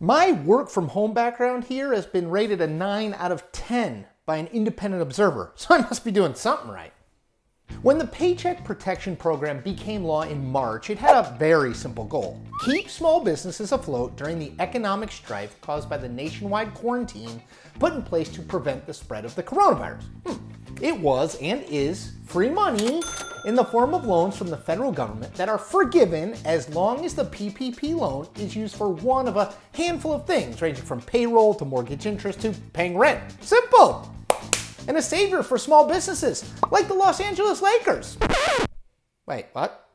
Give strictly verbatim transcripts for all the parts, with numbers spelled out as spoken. My work from home background here has been rated a nine out of ten by an independent observer, so I must be doing something right. When the Paycheck Protection Program became law in March, it had a very simple goal. Keep small businesses afloat during the economic strife caused by the nationwide quarantine put in place to prevent the spread of the coronavirus. Hmm. It was and is free money in the form of loans from the federal government that are forgiven as long as the P P P loan is used for one of a handful of things, ranging from payroll to mortgage interest to paying rent. Simple! And a savior for small businesses, like the Los Angeles Lakers. Wait, what?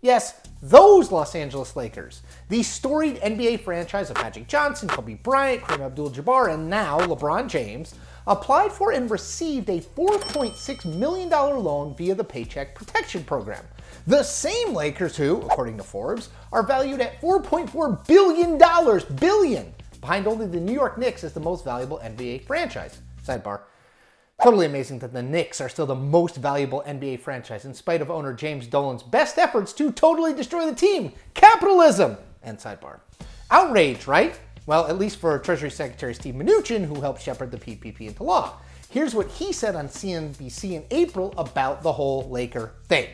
Yes, those Los Angeles Lakers. The storied N B A franchise of Magic Johnson, Kobe Bryant, Kareem Abdul-Jabbar, and now LeBron James, applied for and received a four point six million dollars loan via the Paycheck Protection Program. The same Lakers who, according to Forbes, are valued at four point four billion dollars, billion, behind only the New York Knicks as the most valuable N B A franchise. Sidebar. Totally amazing that the Knicks are still the most valuable N B A franchise in spite of owner James Dolan's best efforts to totally destroy the team. Capitalism! End sidebar. Outrage, right? Well, at least for Treasury Secretary Steve Mnuchin, who helped shepherd the P P P into law. Here's what he said on C N B C in April about the whole Laker thing.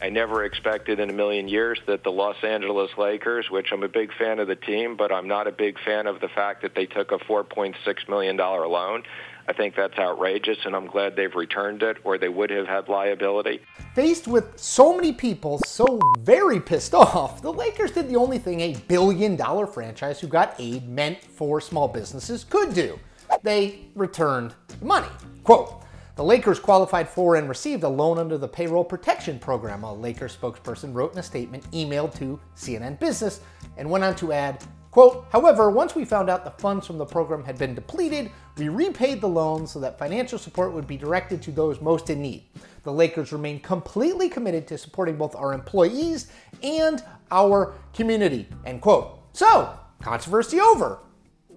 I never expected in a million years that the Los Angeles Lakers, which I'm a big fan of the team, but I'm not a big fan of the fact that they took a four point six million dollars loan. I think that's outrageous, and I'm glad they've returned it, or they would have had liability. Faced with so many people so very pissed off, the Lakers did the only thing a billion-dollar franchise who got aid meant for small businesses could do. They returned the money. Quote, the Lakers qualified for and received a loan under the Payroll Protection Program, a Lakers spokesperson wrote in a statement emailed to C N N Business, and went on to add, quote, however, once we found out the funds from the program had been depleted, we repaid the loan so that financial support would be directed to those most in need. The Lakers remain completely committed to supporting both our employees and our community, end quote. So, controversy over,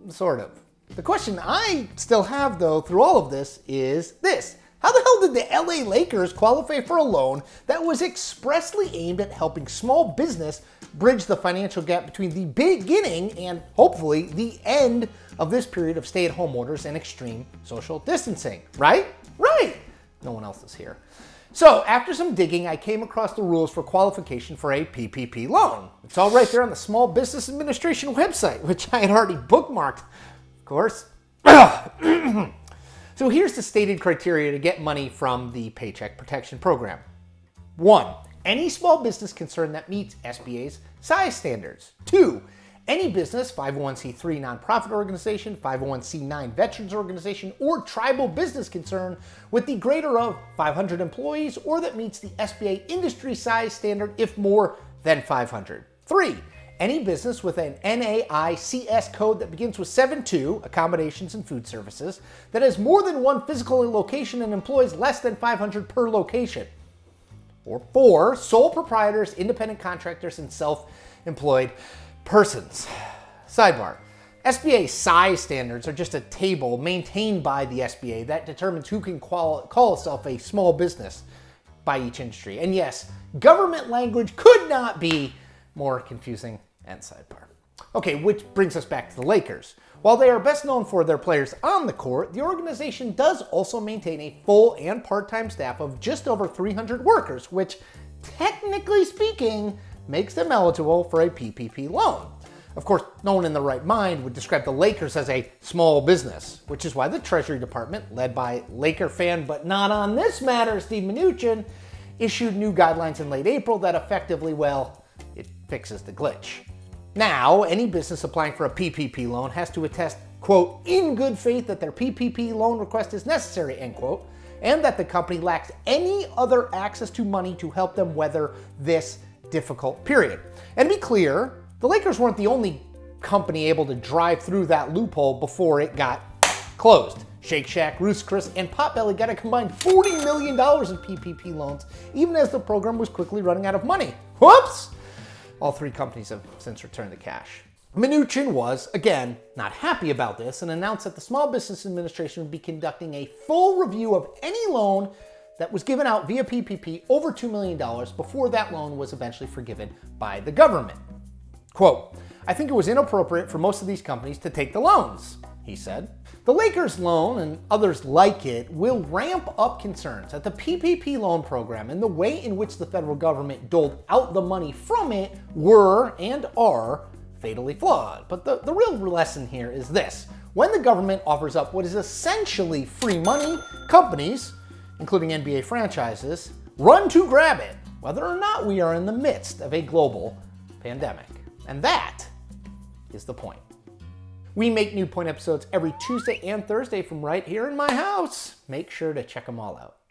sort of. The question I still have, though, through all of this is this. How the hell did the L A Lakers qualify for a loan that was expressly aimed at helping small business bridge the financial gap between the beginning and, hopefully, the end of this period of stay-at-home orders and extreme social distancing? Right? Right! No one else is here. So, after some digging, I came across the rules for qualification for a P P P loan. It's all right there on the Small Business Administration website, which I had already bookmarked, of course. So here's the stated criteria to get money from the Paycheck Protection Program. One, any small business concern that meets S B A's size standards. Two, any business, five oh one c three nonprofit organization, five oh one c nine veterans organization, or tribal business concern with the greater of five hundred employees or that meets the S B A industry size standard if more than five hundred. Three, any business with an N A I C S code that begins with seven two, accommodations and food services, that has more than one physical location and employs less than five hundred per location. Or four, sole proprietors, independent contractors, and self-employed persons. Sidebar. S B A size standards are just a table maintained by the S B A that determines who can call, call itself a small business by each industry. And yes, government language could not be more confusing and sidebar. Okay, which brings us back to the Lakers. While they are best known for their players on the court, the organization does also maintain a full and part-time staff of just over three hundred workers, which, technically speaking, makes them eligible for a P P P loan. Of course, no one in their right mind would describe the Lakers as a small business, which is why the Treasury Department, led by Laker fan but not on this matter, Steve Mnuchin, issued new guidelines in late April that effectively, well, it fixes the glitch. Now, any business applying for a P P P loan has to attest, quote, in good faith that their P P P loan request is necessary, end quote, and that the company lacks any other access to money to help them weather this difficult period. And to be clear, the Lakers weren't the only company able to drive through that loophole before it got closed. Shake Shack, Ruth's Chris, and Potbelly got a combined forty million dollars in P P P loans, even as the program was quickly running out of money. Whoops! All three companies have since returned the cash. Mnuchin was, again, not happy about this and announced that the Small Business Administration would be conducting a full review of any loan that was given out via P P P over two million dollars before that loan was eventually forgiven by the government. Quote, I think it was inappropriate for most of these companies to take the loans, he said. The Lakers loan and others like it will ramp up concerns that the P P P loan program and the way in which the federal government doled out the money from it were and are fatally flawed. But the, the real lesson here is this. When the government offers up what is essentially free money, companies, including N B A franchises, run to grab it, whether or not we are in the midst of a global pandemic. And that is the point. We make new point episodes every Tuesday and Thursday from right here in my house. Make sure to check them all out.